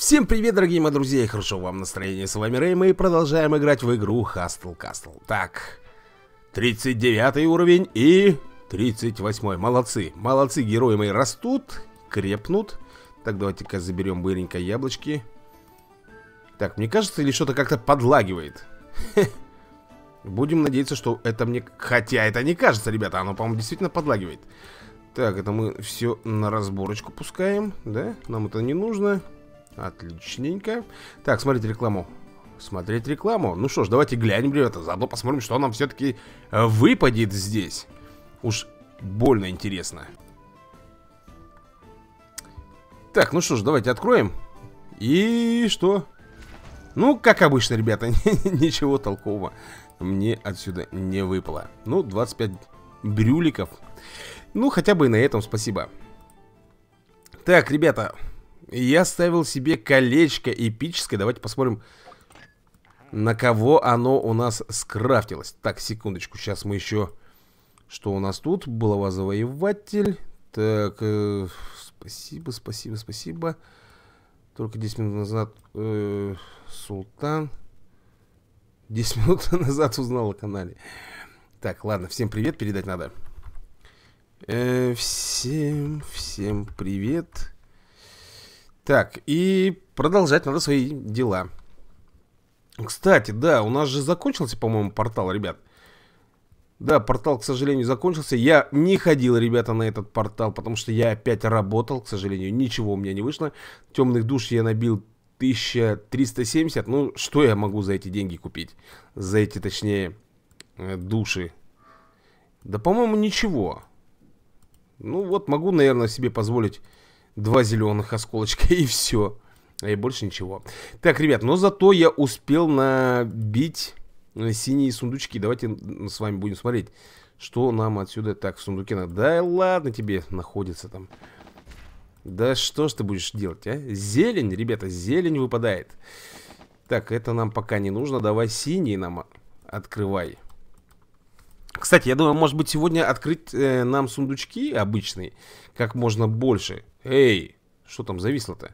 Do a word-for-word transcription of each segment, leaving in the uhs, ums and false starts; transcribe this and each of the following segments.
Всем привет, дорогие мои друзья, и хорошо вам настроение. С вами Рэй, мы продолжаем играть в игру Хастл Кастл. Так, тридцать девятый уровень и тридцать восьмой. Молодцы, молодцы, герои мои растут, крепнут. Так, давайте-ка заберем быренько яблочки. Так, мне кажется, или что-то как-то подлагивает. Будем надеяться, что это мне... Хотя это не кажется, ребята, оно, по-моему, действительно подлагивает. Так, это мы все на разборочку пускаем, да? Нам это не нужно. Отличненько. Так, смотреть рекламу. Смотреть рекламу. Ну что ж, давайте глянем, ребята. Заодно посмотрим, что нам все-таки выпадет здесь. Уж больно интересно. Так, ну что ж, давайте откроем. И что? Ну, как обычно, ребята, ничего толкового мне отсюда не выпало. Ну, двадцать пять брюликов. Ну, хотя бы и на этом спасибо. Так, ребята... Я ставил себе колечко эпическое. Давайте посмотрим, на кого оно у нас скрафтилось. Так, секундочку, сейчас мы еще... Что у нас тут? Булава завоеватель. Так, э, спасибо, спасибо, спасибо. Только десять минут назад э, Султан. десять минут назад узнал о канале. Так, ладно, всем привет передать надо. Э, всем, всем привет. Так, и продолжать надо свои дела. Кстати, да, у нас же закончился, по-моему, портал, ребят. Да, портал, к сожалению, закончился. Я не ходил, ребята, на этот портал, потому что я опять работал, к сожалению. Ничего у меня не вышло. Темных душ я набил тысяча триста семьдесят. Ну, что я могу за эти деньги купить? За эти, точнее, души. Да, по-моему, ничего. Ну, вот могу, наверное, себе позволить... Два зеленых осколочка и все. И больше ничего. Так, ребят, но зато я успел набить синие сундучки. Давайте с вами будем смотреть, что нам отсюда... Так, в сундуке надо... Да ладно тебе находится там. Да что ж ты будешь делать, а? Зелень, ребята, зелень выпадает. Так, это нам пока не нужно. Давай синие нам открывай. Кстати, я думаю, может быть, сегодня открыть э, нам сундучки обычные как можно больше. Эй, что там зависло-то?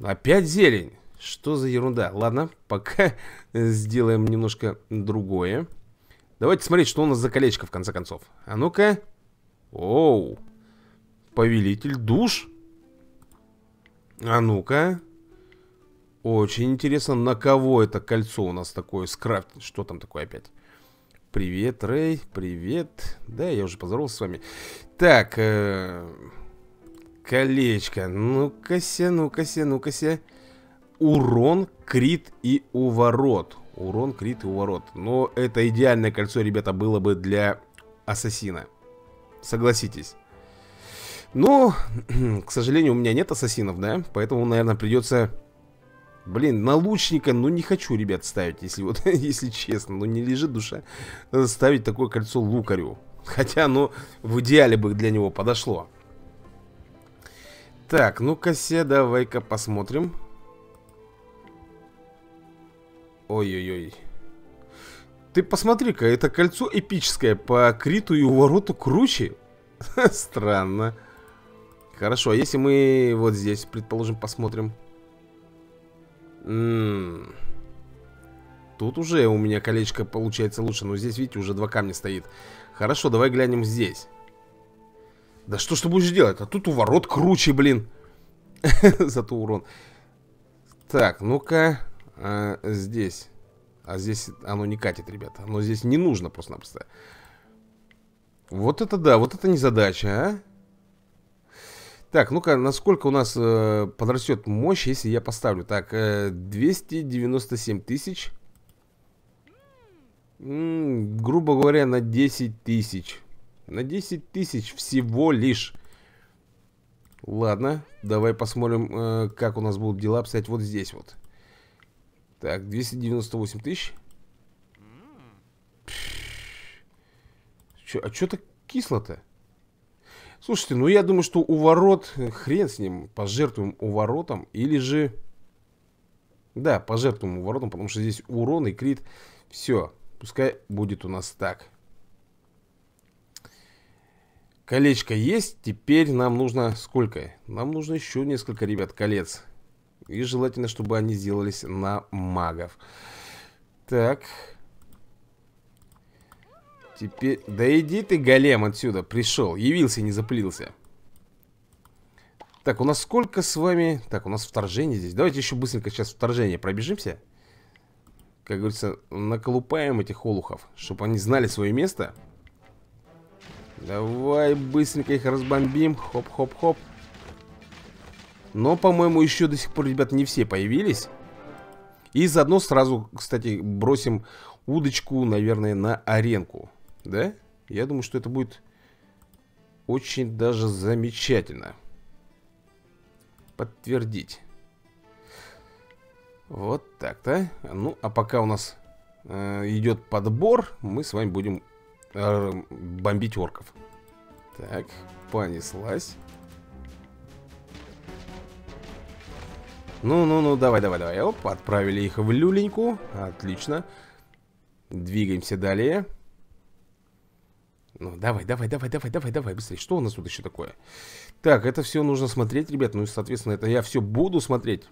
Опять зелень. Что за ерунда? Ладно, пока сделаем немножко другое. Давайте смотреть, что у нас за колечко, в конце концов. А ну-ка. Оу. Повелитель душ. А ну-ка. Очень интересно, на кого это кольцо у нас такое скрафт. Что там такое опять? Привет, Рэй, привет. Да, я уже поздоровался с вами. Так, э, колечко. Ну-ка се, ну-ка се, ну-ка се. Урон, крит и уворот. Урон, крит и уворот. Но это идеальное кольцо, ребята, было бы для ассасина. Согласитесь. Но, к сожалению, у меня нет ассасинов, да? Поэтому, наверное, придется... Блин, на лучника, ну не хочу, ребят, ставить, если вот, если честно, ну не лежит душа ставить такое кольцо лукарю. Хотя, ну, в идеале бы для него подошло. Так, ну-ка се, давай-ка посмотрим. Ой-ой-ой. Ты посмотри-ка, это кольцо эпическое, по криту и увороту круче. Странно. Хорошо, а если мы вот здесь, предположим, посмотрим. Тут уже у меня колечко получается лучше. Но здесь, видите, уже два камня стоит. Хорошо, давай глянем здесь. Да что ж ты будешь делать? А тут уворот круче, блин. Зато урон. Так, ну-ка. а, Здесь. А здесь оно не катит, ребята. Оно здесь не нужно просто-напросто. Вот это да, вот это незадача, а? Так, ну-ка, насколько у нас э, подрастет мощь, если я поставлю? Так, э, двести девяносто семь тысяч. М-м, грубо говоря, на десять тысяч. На десять тысяч всего лишь. Ладно, давай посмотрим, э, как у нас будут дела обстоять вот здесь вот. Так, двести девяносто восемь тысяч. Чё, а чё так кисло-то? Слушайте, ну я думаю, что уворот, хрен с ним, пожертвуем уворотом, или же... Да, пожертвуем уворотом, потому что здесь урон и крит. Все, пускай будет у нас так. Колечко есть. Теперь нам нужно сколько? Нам нужно еще несколько, ребят, колец. И желательно, чтобы они сделались на магов. Так. Теперь... Да иди ты, голем, отсюда. Пришел. Явился, не запылился. Так, у нас сколько с вами... Так, у нас вторжение здесь. Давайте еще быстренько сейчас вторжение пробежимся. Как говорится, наколупаем этих олухов, чтобы они знали свое место. Давай быстренько их разбомбим. Хоп-хоп-хоп. Но, по-моему, еще до сих пор, ребят, не все появились. И заодно сразу, кстати, бросим удочку, наверное, на аренку. Да? Я думаю, что это будет очень даже замечательно. Подтвердить. Вот так-то. Ну, а пока у нас э, идет подбор, мы с вами будем... бомбить орков. Так, понеслась. Ну-ну-ну, давай-давай-давай. Оп, отправили их в люленьку. Отлично. Двигаемся далее. Ну, давай-давай-давай-давай-давай-давай. Быстрее, что у нас тут еще такое? Так, это все нужно смотреть, ребят. Ну и, соответственно, это я все буду смотреть.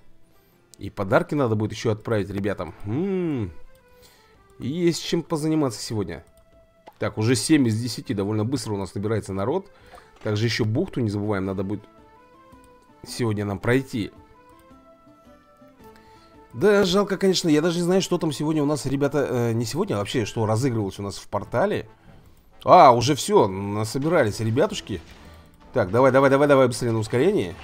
И подарки надо будет еще отправить ребятам. М-м-м. Есть чем позаниматься сегодня. Так, уже семь из десяти, довольно быстро у нас набирается народ. Также еще бухту не забываем, надо будет сегодня нам пройти. Да, жалко, конечно, я даже не знаю, что там сегодня у нас, ребята, э, не сегодня, а вообще, что разыгрывалось у нас в портале. А, уже все, насобирались, ребятушки. Так, давай, давай, давай, давай, быстрее на ускорение.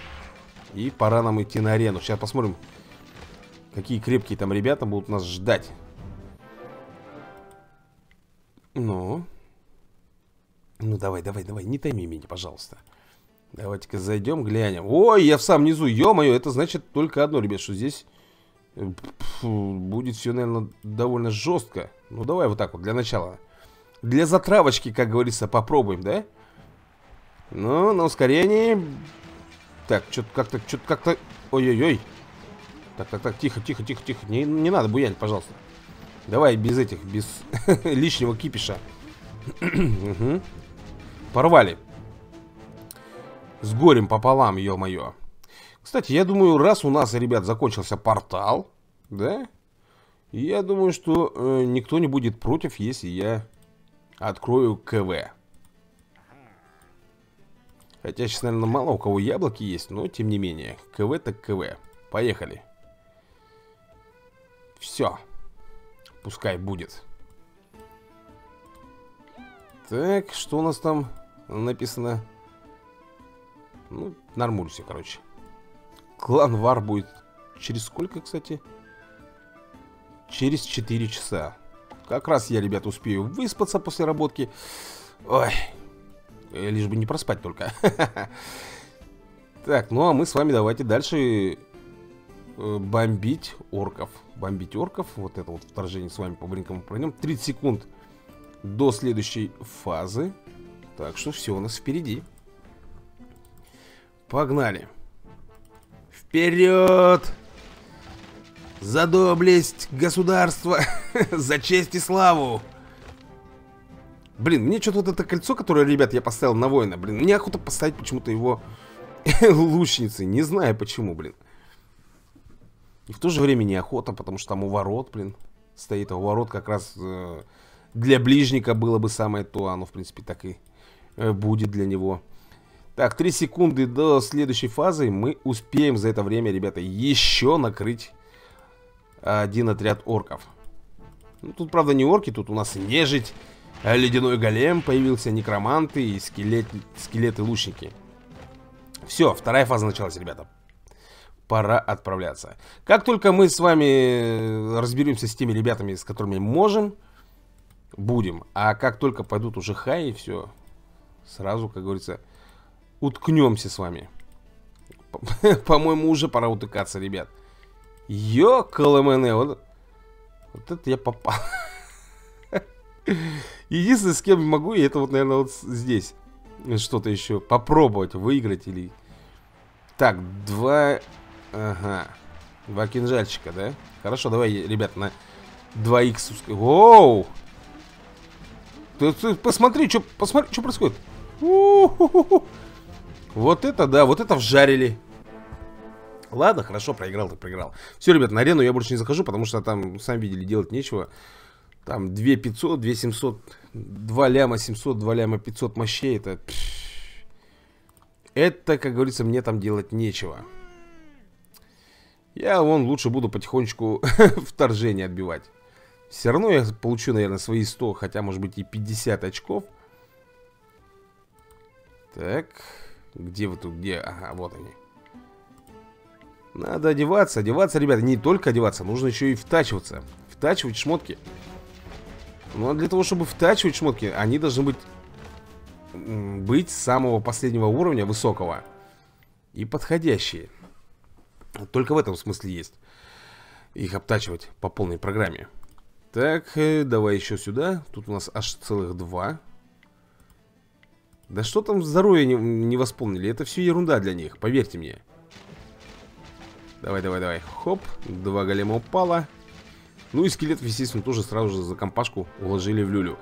И пора нам идти на арену. Сейчас посмотрим, какие крепкие там ребята будут нас ждать. Ну, ну давай, давай, давай, не тайми меня, пожалуйста. Давайте-ка зайдем, глянем. Ой, я в самом низу, ё-моё, это значит только одно, ребят, что здесь Фу, будет все, наверное, довольно жестко. Ну давай вот так вот, для начала. Для затравочки, как говорится, попробуем, да? Ну, на ускорении. Так, что-то как-то, что-то как-то. Ой-ой-ой. Так, так, так, тихо, тихо, тихо, тихо. Не, не надо буянить, пожалуйста. Давай без этих, без лишнего кипиша. Угу. Порвали. С горем пополам, ё-моё. Кстати, я думаю, раз у нас, ребят, закончился портал, да? Я думаю, что э, никто не будет против, если я открою КВ. Хотя сейчас, наверное, мало у кого яблоки есть, но тем не менее. КВ так КВ. Поехали. Все. Пускай будет. Так, что у нас там написано? Ну, нормуль все, короче. Клан Вар будет через сколько, кстати? Через четыре часа. Как раз я, ребят, успею выспаться после работки. Ой. Лишь бы не проспать только. Так, ну а мы с вами давайте дальше... Бомбить орков. Бомбить орков. Вот это вот вторжение с вами по бринкам пройдем. тридцать секунд до следующей фазы. Так что все у нас впереди. Погнали. Вперед! За доблесть государства! За честь и славу! Блин, мне что-то вот это кольцо, которое, ребят, я поставил на воина. Блин, мне охота поставить почему-то его лучницы. Не знаю почему, блин. И в то же время неохота, потому что там у ворот, блин, стоит. А у ворот как раз э, для ближника было бы самое то. Оно, в принципе, так и э, будет для него. Так, три секунды до следующей фазы. Мы успеем за это время, ребята, еще накрыть один отряд орков. Ну, тут, правда, не орки. Тут у нас нежить, ледяной голем появился, некроманты и скелет, скелеты-лучники. Все, вторая фаза началась, ребята. Пора отправляться. Как только мы с вами разберемся с теми ребятами, с которыми можем, будем. А как только пойдут уже хаи, все, сразу, как говорится, уткнемся с вами. По-моему, уже пора утыкаться, ребят. Ё-калэмэнэ, вот, вот это я попал. Единственное, с кем могу, и это вот, наверное, вот здесь что-то еще попробовать выиграть или... Так, два... Ага. Два кинжальчика, да? Хорошо, давай, ребят, на два икс. Воу! Ты, ты посмотри, что посмотри, что происходит. У-ху-ху-ху. Вот это да, вот это вжарили. Ладно, хорошо, проиграл, так проиграл. Все, ребят, на арену я больше не захожу, потому что там, сами видели, делать нечего. Там две тысячи пятьсот, две тысячи семьсот, два ляма семьсот, два ляма пятьсот мощей. Это, это, как говорится, мне там делать нечего. Я вон лучше буду потихонечку вторжение отбивать. Все равно я получу, наверное, свои сто, хотя, может быть, и пятьдесят очков. Так, где вы тут, где? Ага, вот они. Надо одеваться, одеваться, ребята, не только одеваться, нужно еще и втачиваться. Втачивать шмотки. Ну, а для того, чтобы втачивать шмотки, они должны быть, быть самого последнего уровня, высокого. И подходящие. Только в этом смысле есть. Их обтачивать по полной программе. Так, давай еще сюда. Тут у нас аж целых два. Да что там здоровье не, не восполнили? Это все ерунда для них, поверьте мне. Давай, давай, давай. Хоп, два голема упало. Ну и скелетов, естественно, тоже сразу же за компашку уложили в люлю.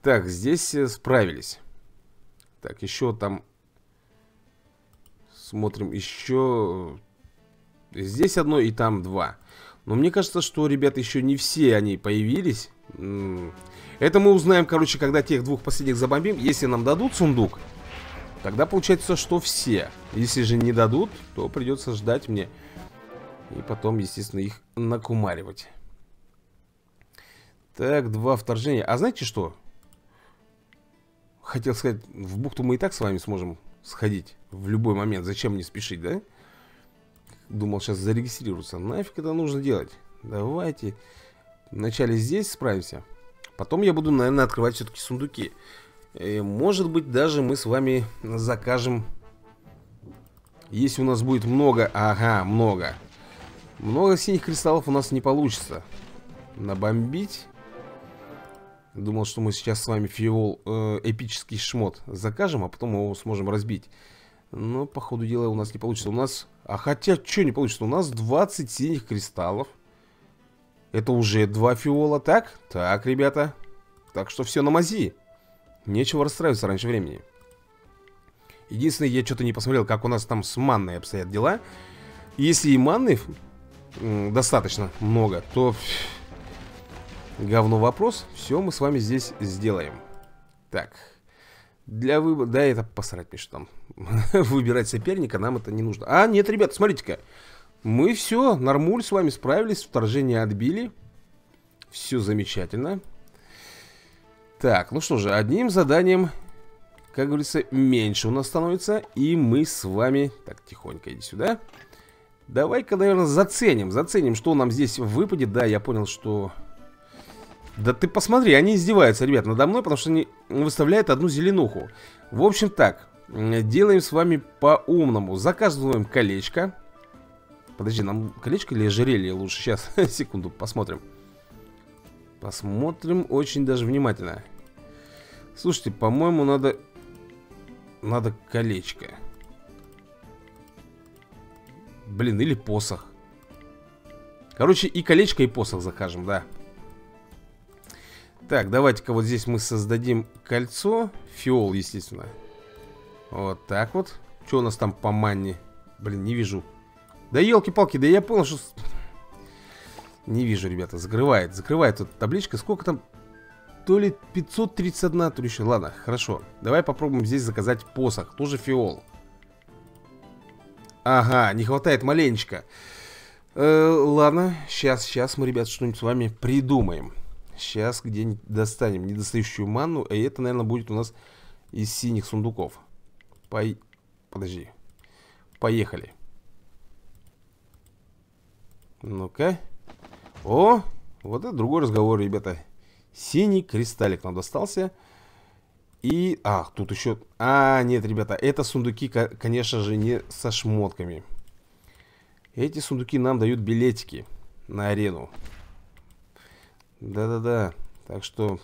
Так, здесь справились. Так, еще там. Смотрим еще. Здесь одно и там два. Но мне кажется, что, ребят, еще не все они появились. Это мы узнаем, короче, когда тех двух последних забомбим. Если нам дадут сундук, тогда получается, что все. Если же не дадут, то придется ждать мне. И потом, естественно, их накумаривать. Так, два вторжения. А знаете что? Хотел сказать, в бухту мы и так с вами сможем сходить в любой момент. Зачем мне спешить, да? Думал, сейчас зарегистрироваться. Нафиг это нужно делать? Давайте вначале здесь справимся. Потом я буду, наверное, открывать все-таки сундуки. И, может быть, даже мы с вами закажем. Если у нас будет много... Ага, много. Много синих кристаллов у нас не получится набомбить. Думал, что мы сейчас с вами фиол, э, эпический шмот закажем, а потом его сможем разбить. Но, по ходу дела, у нас не получится. У нас... А хотя, что не получится? У нас двадцать синих кристаллов. Это уже два фиола, так? Так, ребята. Так что все на мази. Нечего расстраиваться раньше времени. Единственное, я что-то не посмотрел, как у нас там с манной обстоят дела. Если и манны достаточно много, то... Говно вопрос. Все мы с вами здесь сделаем. Так. Для выбора... Да, это посрать мне, что там. Выбирать соперника нам это не нужно. А, нет, ребят, смотрите-ка. Мы все, нормуль с вами справились. Вторжение отбили. Все замечательно. Так, ну что же, одним заданием, как говорится, меньше у нас становится. И мы с вами... Так, тихонько иди сюда. Давай-ка, наверное, заценим. Заценим, что нам здесь выпадет. Да, я понял, что... Да ты посмотри, они издеваются, ребят, надо мной, потому что они выставляют одну зеленуху. В общем так, делаем с вами по-умному. Заказываем колечко. Подожди, нам колечко или ожерелье лучше? Сейчас, секунду, посмотрим. Посмотрим очень даже внимательно. Слушайте, по-моему, надо... Надо колечко. Блин, или посох. Короче, и колечко, и посох закажем, да. Так, давайте-ка вот здесь мы создадим кольцо. Фиол, естественно. Вот так вот. Что у нас там по манне? Блин, не вижу. Да елки-палки, да я понял, что... Не вижу, ребята. Закрывает, закрывает тут табличка. Сколько там? То ли пятьсот тридцать один, то ли еще. Ладно, хорошо. Давай попробуем здесь заказать посох. Тоже фиол. Ага, не хватает маленечко. Э, ладно, сейчас, сейчас мы, ребят, что-нибудь с вами придумаем. Сейчас где-нибудь достанем недостающую манну. И это, наверное, будет у нас из синих сундуков. По... Подожди. Поехали. Ну-ка. О, вот это другой разговор, ребята. Синий кристаллик нам достался. И... Ах, тут еще... А, нет, ребята, это сундуки, конечно же, не со шмотками. Эти сундуки нам дают билетики на арену. Да-да-да, так что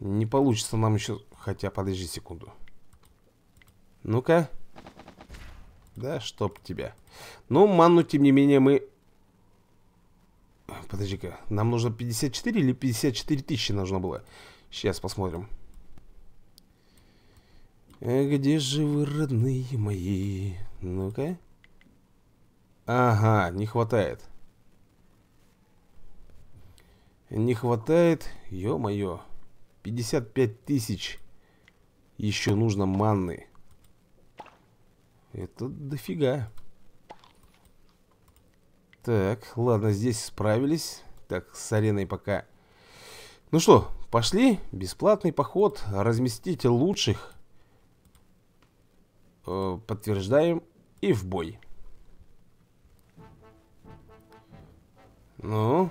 не получится нам еще... Хотя, подожди секунду. Ну-ка. Да, чтоб тебя. Но манну, тем не менее, мы... Подожди-ка, нам нужно пятьдесят четыре или пятьдесят четыре тысячи нужно было? Сейчас посмотрим. Где же вы, родные мои? Ну-ка. Ага, не хватает. Не хватает, ё-моё. пятьдесят пять тысяч. Еще нужно манны. Это дофига. Так, ладно, здесь справились. Так, с ареной пока. Ну что, пошли. Бесплатный поход. Разместите лучших. Подтверждаем. И в бой. Ну.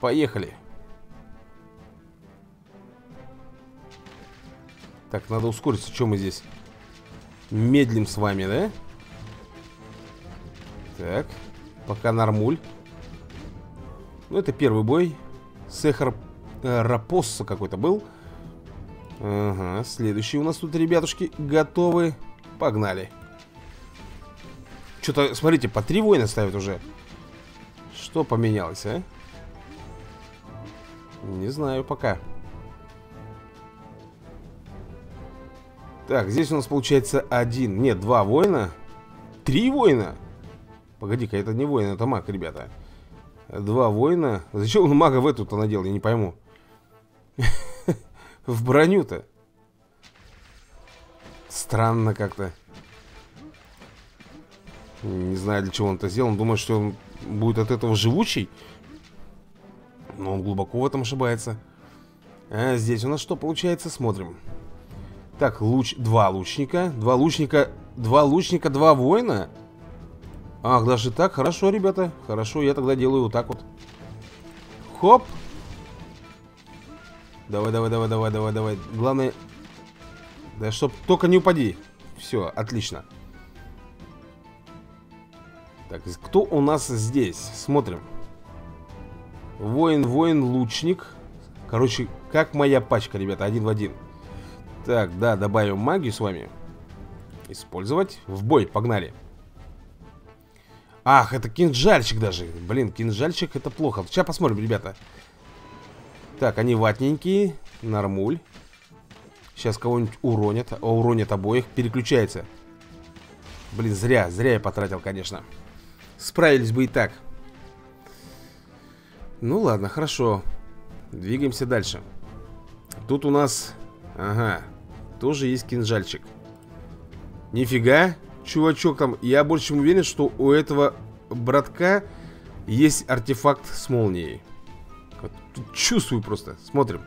Поехали. Так, надо ускориться. Что мы здесь медлим с вами, да? Так. Пока нормуль. Ну, это первый бой. Сехар э, Рапосса какой-то был. Ага, следующие у нас тут, ребятушки, готовы. Погнали. Что-то, смотрите, по три воина ставят уже. Что поменялось, а? Не знаю пока. Так, здесь у нас получается один, нет, два воина. Три воина? Погоди-ка, это не воин, это маг, ребята. Два воина. Зачем он мага в эту-то надел, я не пойму. В броню-то. Странно как-то. Не знаю, для чего он это сделал. Он думает, что он будет от этого живучий. Но он глубоко в этом ошибается. А здесь у нас что получается? Смотрим. Так, луч... Два лучника. Два лучника... Два лучника, два воина? Ах, даже так? Хорошо, ребята. Хорошо, я тогда делаю вот так вот. Хоп. Давай, давай, давай, давай, давай, давай. Главное... Да чтоб только не упади. Все, отлично. Так, кто у нас здесь? Смотрим. Воин, воин, лучник. Короче, как моя пачка, ребята, один в один. Так, да, добавим магию с вами. Использовать. В бой, погнали. Ах, это кинжальчик даже. Блин, кинжальчик это плохо. Сейчас посмотрим, ребята. Так, они ватненькие. Нормуль. Сейчас кого-нибудь уронят. О, уронят обоих. Переключается. Блин, зря. Зря я потратил, конечно. Справились бы и так. Ну ладно, хорошо. Двигаемся дальше. Тут у нас... Ага. Тоже есть кинжальчик. Нифига. Чувачок там. Я больше чем уверен, что у этого братка есть артефакт с молнией. Тут чувствую просто. Смотрим.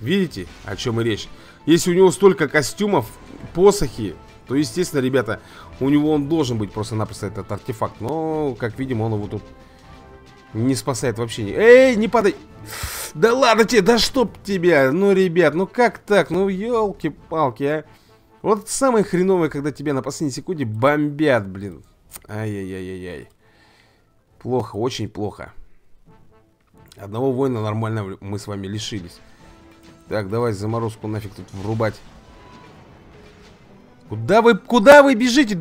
Видите, о чем и речь? Если у него столько костюмов, посохи, то, естественно, ребята, у него он должен быть просто-напросто этот артефакт. Но, как видим, он его тут не спасает вообще. Эй, не падай! Да ладно тебе, да чтоб тебя! Ну, ребят, ну как так? Ну, елки-палки, а! Вот самое хреновое, когда тебя на последней секунде бомбят, блин. Ай-яй-яй-яй-яй. Плохо, очень плохо. Одного воина нормально мы с вами лишились. Так, давай заморозку нафиг тут врубать. Куда вы, куда вы бежите?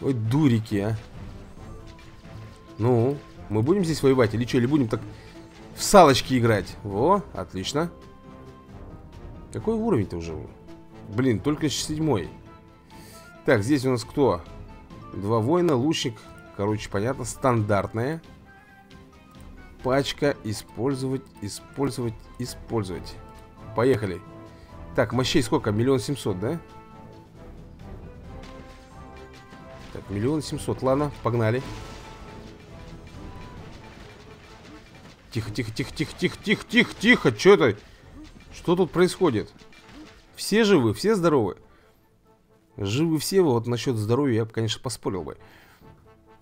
Ой, дурики, а. Ну, мы будем здесь воевать или что? Или будем так в салочки играть? Во, отлично. Какой уровень-то уже? Блин, только седьмой. Так, здесь у нас кто? Два воина, лучник. Короче, понятно, стандартная пачка. Использовать, использовать, использовать. Поехали. Так, мощей сколько? Миллион семьсот, да? Так, миллион семьсот, ладно, погнали. Тихо, тихо, тихо, тихо, тихо, тихо, тихо, тихо. Что это? Что тут происходит? Все живы, все здоровы? Живы все, вот насчет здоровья я бы, конечно, поспорил бы.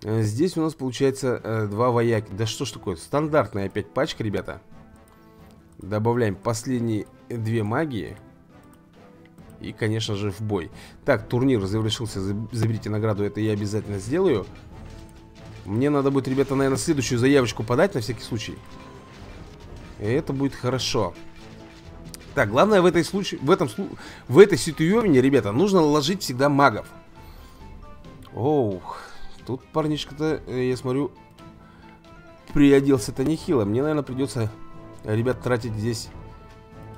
Здесь у нас получается два вояки. Да что ж такое? Стандартная опять пачка, ребята. Добавляем последние две магии. И, конечно же, в бой. Так, турнир завершился. Заберите награду, это я обязательно сделаю. Мне надо будет, ребята, наверное, следующую заявочку подать на всякий случай. И это будет хорошо. Так, главное в, этой случае, в, этом, в этой ситуации, ребята, нужно ложить всегда магов. Ох... Тут парнишка-то, я смотрю, приоделся-то нехило. Мне, наверное, придется ребят, тратить здесь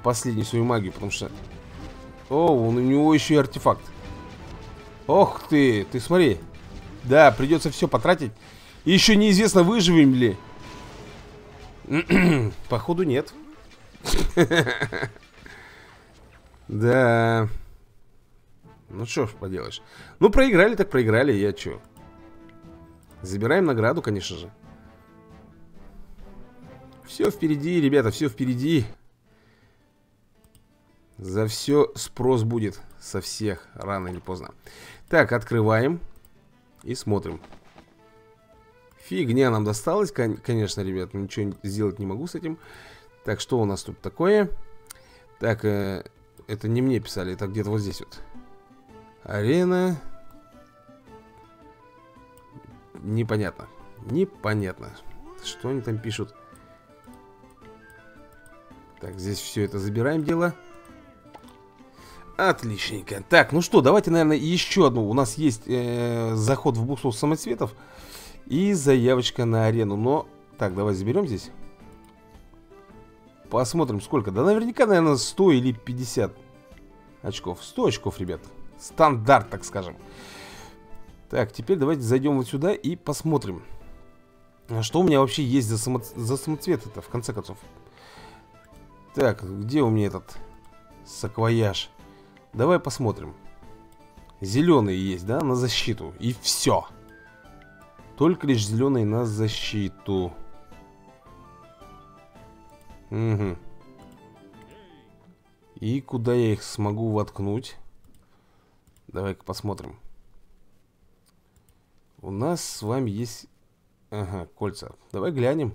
последнюю свою магию, потому что... О, у него еще и артефакт. Ох ты, ты смотри. Да, придется все потратить. И еще неизвестно, выживем ли. Походу, нет. Да. Ну что ж поделаешь. Ну, проиграли так проиграли, я че. Забираем награду, конечно же. Все впереди, ребята, все впереди. За все спрос будет со всех, рано или поздно. Так, открываем и смотрим. Фигня нам досталась, конечно, ребят. Ничего сделать не могу с этим. Так, что у нас тут такое? Так, э, это не мне писали, это где-то вот здесь вот. Арена. Непонятно. Непонятно. Что они там пишут? Так, здесь все это забираем дело. Отличненько. Так, ну что, давайте, наверное, еще одну. У нас есть э, заход в буксу самоцветов и заявочка на арену. Но, так, давай заберем здесь. Посмотрим, сколько. Да наверняка, наверное, сто или пятьдесят очков. сто очков, ребят. Стандарт, так скажем. Так, теперь давайте зайдем вот сюда и посмотрим, что у меня вообще есть за, само... за самоцвет-то, в конце концов. Так, где у меня этот саквояж? Давай посмотрим. Зеленый есть, да, на защиту. И все. Только лишь зеленый на защиту. Угу. И куда я их смогу воткнуть? Давай-ка посмотрим. У нас с вами есть... Ага, кольца. Давай глянем.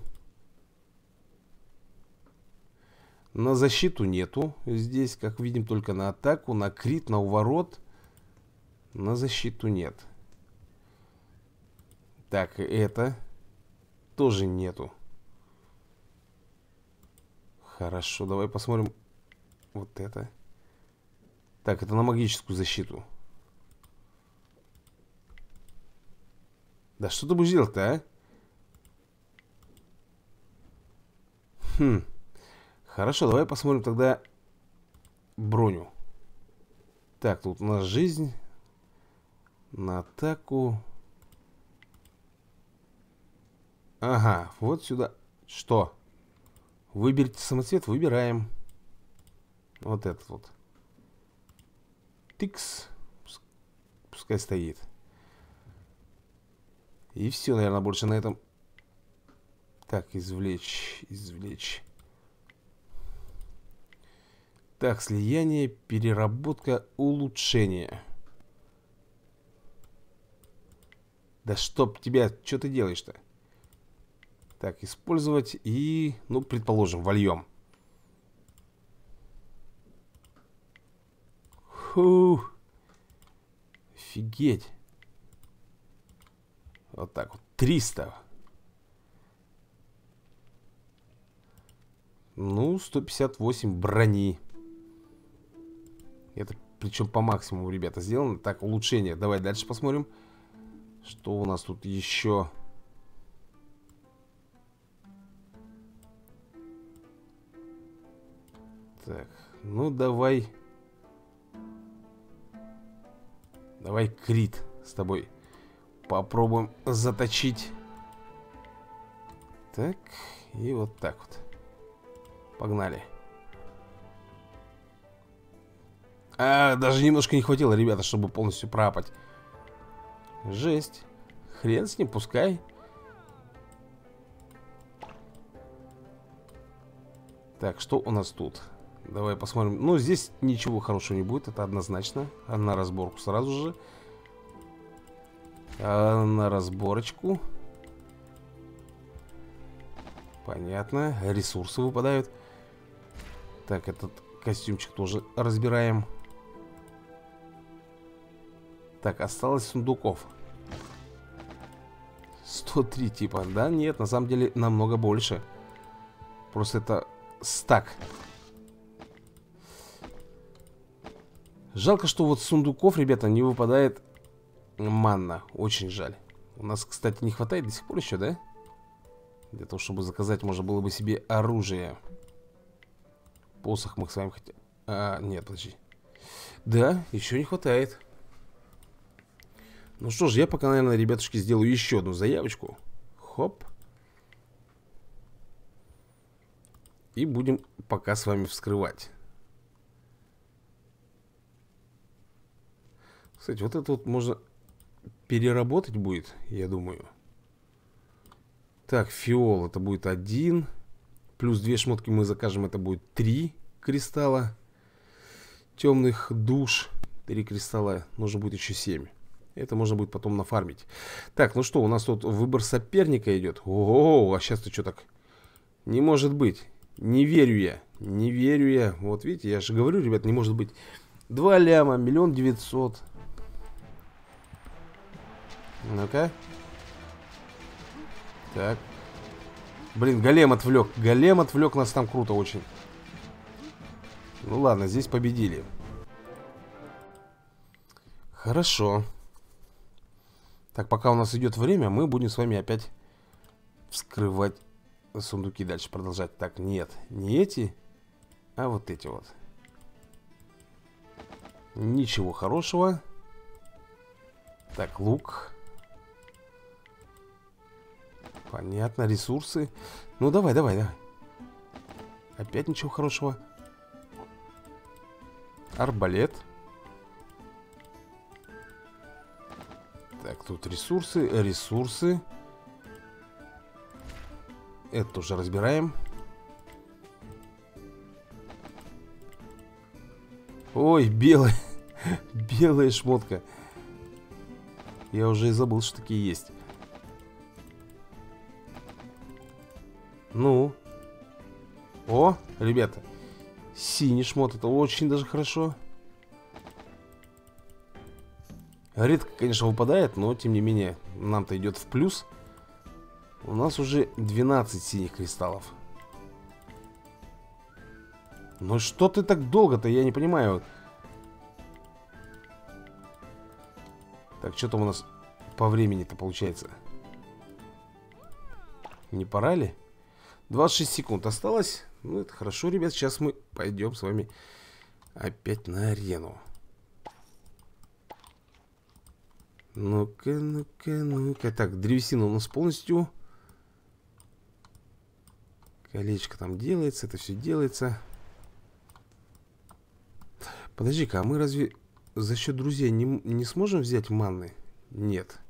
На защиту нету. Здесь, как видим, только на атаку, на крит, на уворот. На защиту нет. Так, это тоже нету. Хорошо, давай посмотрим вот это. Так, это на магическую защиту. Да что ты будешь делать-то, а? Хм. Хорошо, давай посмотрим тогда броню. Так, тут у нас жизнь. На атаку. Ага, вот сюда. Что? Выберите самоцвет, выбираем. Вот этот вот. Тикс. Пускай стоит. И все, наверное, больше на этом. Так, извлечь, извлечь. Так, слияние, переработка, улучшение. Да чтоб тебя, что ты делаешь-то? Так, использовать и, ну, предположим, вольем. Ху. Офигеть. Вот так вот. триста. Ну, сто пятьдесят восемь брони. Это причем по максимуму, ребята, сделано. Так, улучшение. Давай дальше посмотрим. Что у нас тут еще? Так, ну давай. Давай крит с тобой. Попробуем заточить. Так, и вот так вот. Погнали. А, даже немножко не хватило, ребята, чтобы полностью пропать. Жесть. Хрен с ним, пускай. Так, что у нас тут? Давай посмотрим. Ну, здесь ничего хорошего не будет, это однозначно. А на разборку сразу же. А на разборочку. Понятно. Ресурсы выпадают. Так, этот... Костюмчик тоже разбираем. Так, осталось сундуков. сто три типа. Да, нет, на самом деле намного больше. Просто это стак. Жалко, что вот сундуков, ребята, не выпадает манна. Очень жаль. У нас, кстати, не хватает до сих пор еще, да? Для того, чтобы заказать, можно было бы себе оружие. Посох мы с вами хотим. А, нет, подожди. Да, еще не хватает. Ну что ж, я пока, наверное, ребятушки, сделаю еще одну заявочку. Хоп. И будем пока с вами вскрывать. Кстати, вот это вот можно переработать будет, я думаю. Так, фиол это будет один. Плюс две шмотки мы закажем, это будет три кристалла. Темных душ. Три кристалла. Нужно будет еще семь. Это можно будет потом нафармить. Так, ну что, у нас тут выбор соперника идет. Ого, а сейчас ты что так? Не может быть. Не верю я. Не верю я. Вот видите, я же говорю, ребят, не может быть. Два ляма, миллион девятьсот. Ну-ка. Так. Блин, голем отвлек. Голем отвлек нас там круто очень. Ну ладно, здесь победили. Хорошо. Так, пока у нас идет время, мы будем с вами опять вскрывать сундуки. Дальше продолжать. Так, нет, не эти, а вот эти вот. Ничего хорошего. Так, лук. Понятно, ресурсы. Ну давай, давай, давай. Опять ничего хорошего. Арбалет. Так, тут ресурсы, ресурсы. Это тоже разбираем. Ой, белая. Белая шмотка. Я уже и забыл, что такие есть. Ну. О, ребята. Синий шмот, это очень даже хорошо. Редко, конечно, выпадает, но тем не менее нам-то идет в плюс. У нас уже двенадцать синих кристаллов. Ну что ты так долго-то, я не понимаю. Так, что там у нас по времени-то получается? Не пора ли? двадцать шесть секунд осталось. Ну, это хорошо, ребят. Сейчас мы пойдем с вами опять на арену. Ну-ка, ну-ка, ну-ка. Так, древесина у нас полностью. Колечко там делается. Это все делается. Подожди-ка, а мы разве за счет друзей не, не сможем взять манны? Нет.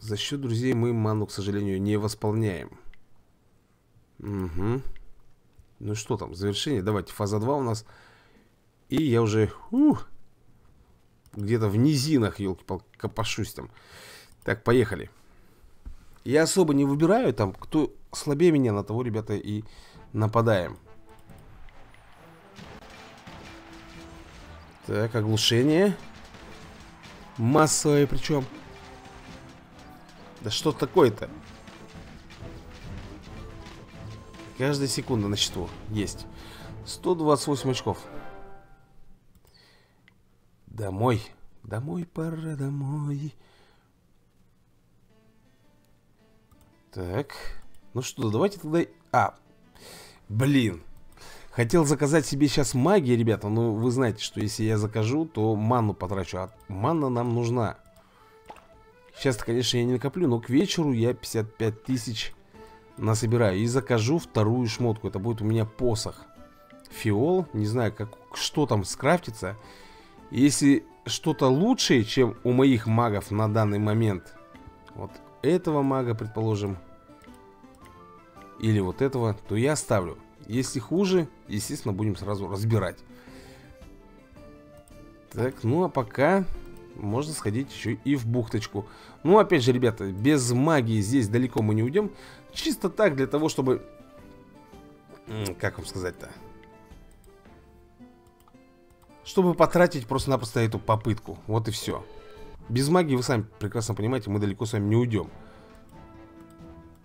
За счет друзей мы ману, к сожалению, не восполняем. Угу. Ну что там, завершение. Давайте, фаза два у нас. И я уже где-то в низинах, елки-палки, копошусь там. Так, поехали. Я особо не выбираю там, кто слабее меня, на того, ребята, и нападаем. Так, оглушение. Массовое причем. Да что такое-то? Каждая секунда на счету. Есть. сто двадцать восемь очков. Домой. Домой пора, домой. Так. Ну что, давайте тогда... А. Блин. Хотел заказать себе сейчас магии, ребята. Но вы знаете, что если я закажу, то манну потрачу. А манна нам нужна. Сейчас-то, конечно, я не накоплю, но к вечеру я пятьдесят пять тысяч... насобираю и закажу вторую шмотку. Это будет у меня посох. Фиол, не знаю, как, что там скрафтится. Если что-то лучшее, чем у моих магов на данный момент. Вот этого мага, предположим. Или вот этого, то я оставлю. Если хуже, естественно, будем сразу разбирать. Так, ну а пока... можно сходить еще и в бухточку. Ну, опять же, ребята, без магии здесь далеко мы не уйдем. Чисто так, для того, чтобы... как вам сказать-то? Чтобы потратить просто-напросто эту попытку. Вот и все. Без магии, вы сами прекрасно понимаете, мы далеко с вами не уйдем.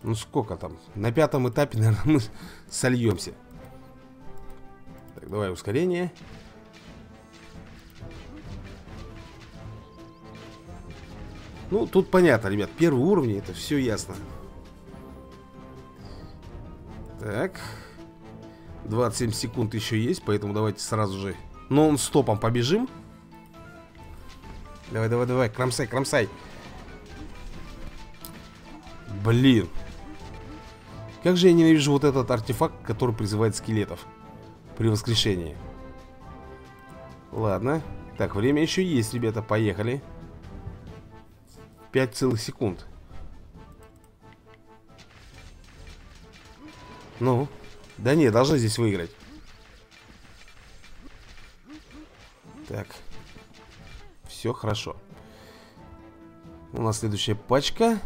Ну, сколько там? На пятом этапе, наверное, мы сольемся. Так, давай ускорение. Ну, тут понятно, ребят, первые уровни, это все ясно. Так, двадцать семь секунд еще есть, поэтому давайте сразу же нон-стопом побежим. Давай, давай, давай, кромсай, кромсай. Блин. Как же я ненавижу вот этот артефакт, который призывает скелетов при воскрешении. Ладно. Так, время еще есть, ребята, поехали. пять целых секунд. Ну, да не, должны здесь выиграть. Так. Все хорошо. У нас следующая пачка.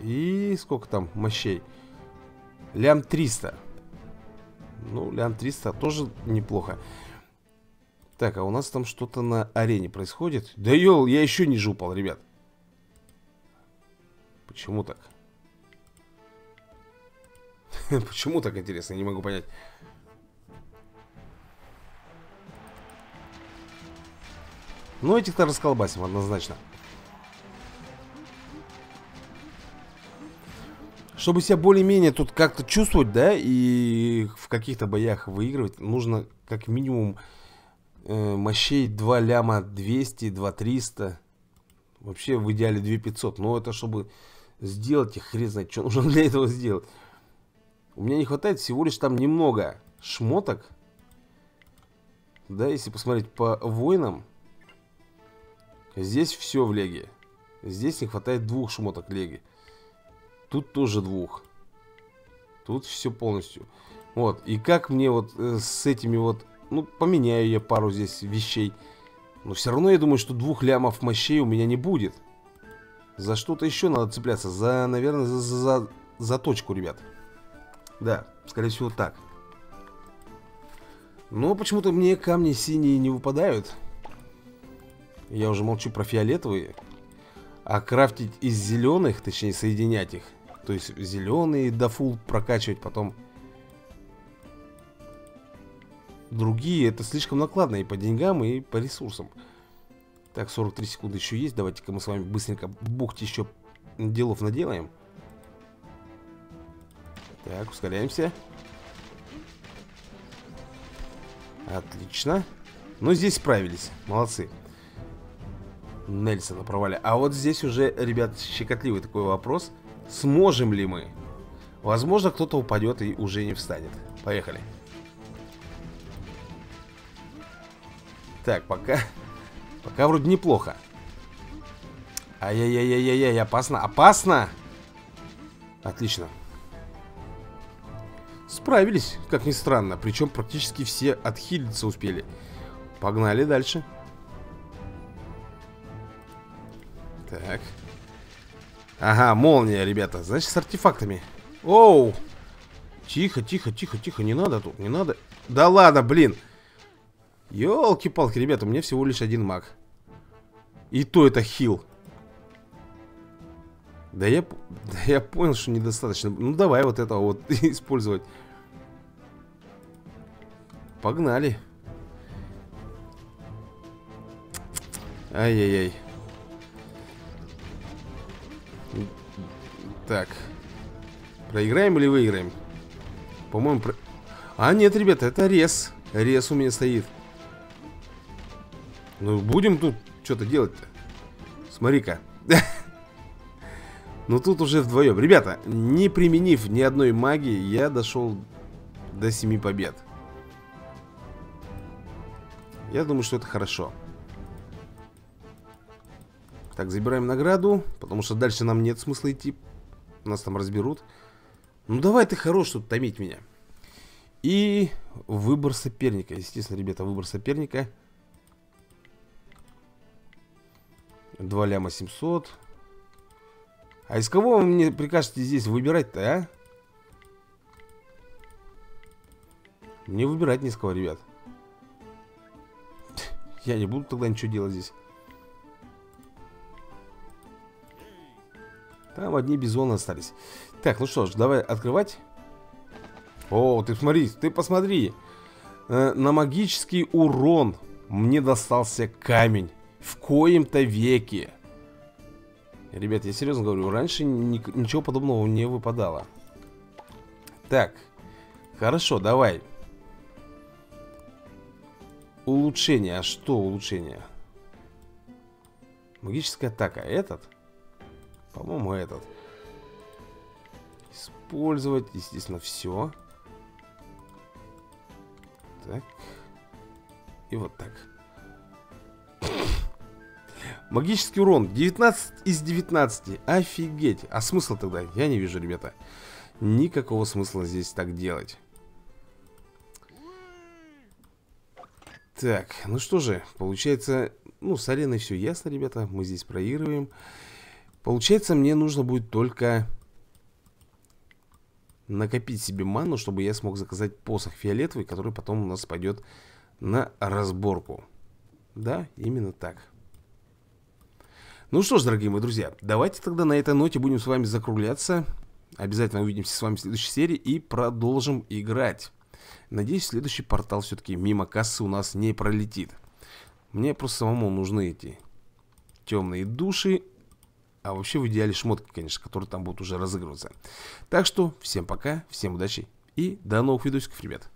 И сколько там мощей? лям триста. Ну, лям триста тоже неплохо. Так, а у нас там что-то на арене происходит. Да ел, я еще ниже упал, ребят. Почему так? Почему так, интересно, я не могу понять. Ну, этих-то расколбасим однозначно. Чтобы себя более-менее тут как-то чувствовать, да, и в каких-то боях выигрывать, нужно как минимум э, мощей два ляма двести, два триста. Вообще в идеале две тысячи пятьсот. Но это чтобы сделать, их хрен знает, что нужно для этого сделать. У меня не хватает всего лишь там немного шмоток. Да, если посмотреть по воинам. Здесь все в леге. Здесь не хватает двух шмоток леги. Тут тоже двух. Тут все полностью. Вот. И как мне вот э, с этими вот... Ну, поменяю я пару здесь вещей. Но все равно я думаю, что двух лямов мощей у меня не будет. За что-то еще надо цепляться. За, наверное, за, за, за точку, ребят. Да, скорее всего так. Но почему-то мне камни синие не выпадают. Я уже молчу про фиолетовые. А крафтить из зеленых, точнее соединять их, то есть зеленые до фул прокачивать, потом другие, это слишком накладно и по деньгам, и по ресурсам. Так, сорок три секунды еще есть. Давайте-ка мы с вами быстренько бухти еще делов наделаем. Так, ускоряемся. Отлично. Ну, здесь справились, молодцы. Нельсона проваля. А вот здесь уже, ребят, щекотливый такой вопрос. Сможем ли мы? Возможно, кто-то упадет и уже не встанет. Поехали. Так, пока. Пока вроде неплохо. Ай-яй-яй-яй-яй, опасно, опасно. Отлично. Справились, как ни странно. Причем практически все отхилиться успели. Погнали дальше. Так. Ага, молния, ребята. Значит, с артефактами. Оу! Тихо, тихо, тихо, тихо. Не надо тут, не надо. Да ладно, блин. Ёлки-палки, ребята, у меня всего лишь один маг. И то это хил. Да я, да я понял, что недостаточно. Ну, давай вот этого вот использовать. Погнали. Ай-яй-яй. Так, проиграем или выиграем? По-моему, про... А, нет, ребята, это рез. Рез у меня стоит. Ну, будем тут что-то делать-то. Смотри-ка. Ну, тут уже вдвоем. Ребята, не применив ни одной магии, я дошел до семи побед. Я думаю, что это хорошо. Так, забираем награду, потому что дальше нам нет смысла идти. Нас там разберут. Ну давай ты хорош тут томить меня. И выбор соперника. Естественно, ребята, выбор соперника. два ляма семьсот. А из кого вы мне прикажете здесь выбирать-то, а? Мне выбирать не с кого, ребят. Я не буду тогда ничего делать здесь. Там одни бизоны остались. Так, ну что ж, давай открывать. О, ты смотри, ты посмотри. Э, на магический урон мне достался камень. В коем-то веке. Ребят, я серьезно говорю, раньше ни ничего подобного не выпадало. Так, хорошо, давай. Улучшение, а что улучшение? Магическая атака, этот? По-моему, этот. Использовать, естественно, все. Так. И вот так. Магический урон девятнадцать из девятнадцати. Офигеть. А смысл тогда? Я не вижу, ребята. Никакого смысла здесь так делать. Так, ну что же, получается, ну, с ареной все ясно, ребята. Мы здесь проигрываем. Получается, мне нужно будет только накопить себе ману, чтобы я смог заказать посох фиолетовый, который потом у нас пойдет на разборку. Да, именно так. Ну что ж, дорогие мои друзья, давайте тогда на этой ноте будем с вами закругляться. Обязательно увидимся с вами в следующей серии и продолжим играть. Надеюсь, следующий портал все-таки мимо кассы у нас не пролетит. Мне просто самому нужны эти темные души. А вообще в идеале шмотки, конечно, которые там будут уже разыгрываться. Так что всем пока, всем удачи и до новых видосиков, ребят.